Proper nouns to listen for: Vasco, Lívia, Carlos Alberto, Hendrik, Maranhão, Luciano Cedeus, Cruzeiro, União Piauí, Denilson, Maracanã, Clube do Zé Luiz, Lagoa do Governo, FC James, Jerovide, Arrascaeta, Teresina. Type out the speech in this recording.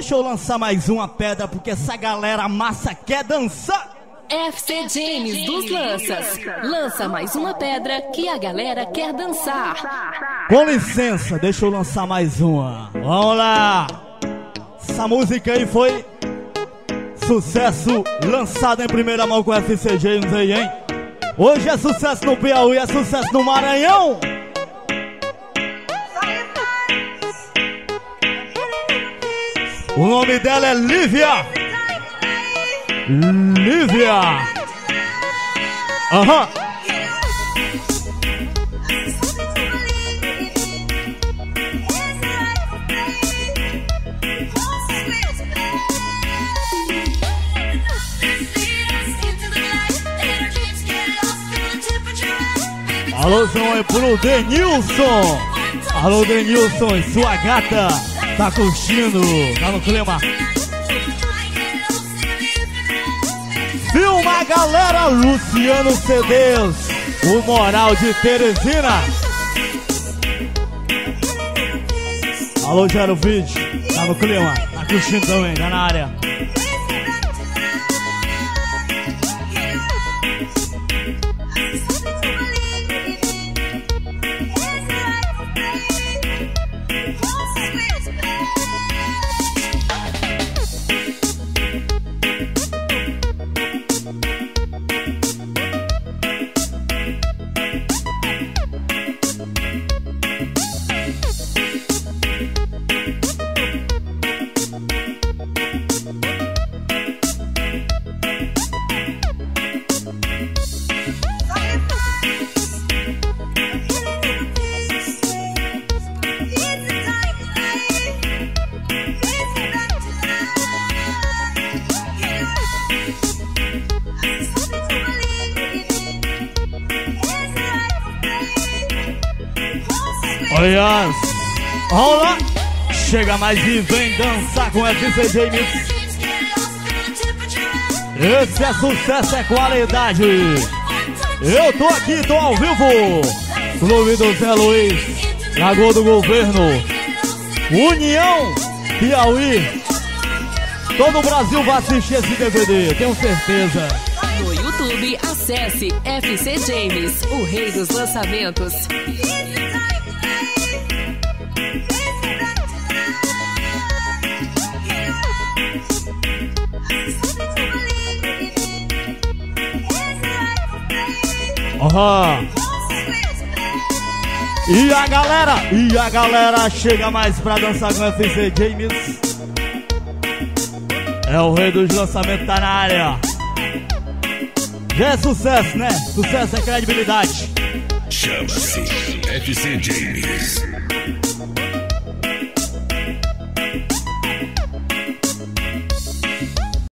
Deixa eu lançar mais uma pedra, porque essa galera massa quer dançar. FC James dos Lanças. Lança mais uma pedra que a galera quer dançar. Com licença, deixa eu lançar mais uma. Vamos lá. Essa música aí foi sucesso, lançada em primeira mão com FC James aí, hein? Hoje é sucesso no Piauí, é sucesso no Maranhão. O nome dela é Lívia. Lívia. Aham. Alôzão é pro Denilson. Alô, Denilson e sua gata. Tá curtindo, tá no clima. Filma, galera, Luciano Cedeus, o moral de Teresina. Alô, Jerovide, tá no clima, tá curtindo também, tá na área. Olha, olá! Chega mais e vem dançar com FC James. Esse é sucesso, é qualidade. Eu tô aqui, tô ao vivo. Clube do Zé Luiz, Lagoa do Governo, União Piauí. Todo o Brasil vai assistir esse DVD, tenho certeza. No YouTube, acesse FC James, o rei dos lançamentos. Uhum. E a galera chega mais pra dançar com o FC James. É o rei dos lançamentos, tá na área. Já é sucesso, né? Sucesso é credibilidade. Chama-se FC James.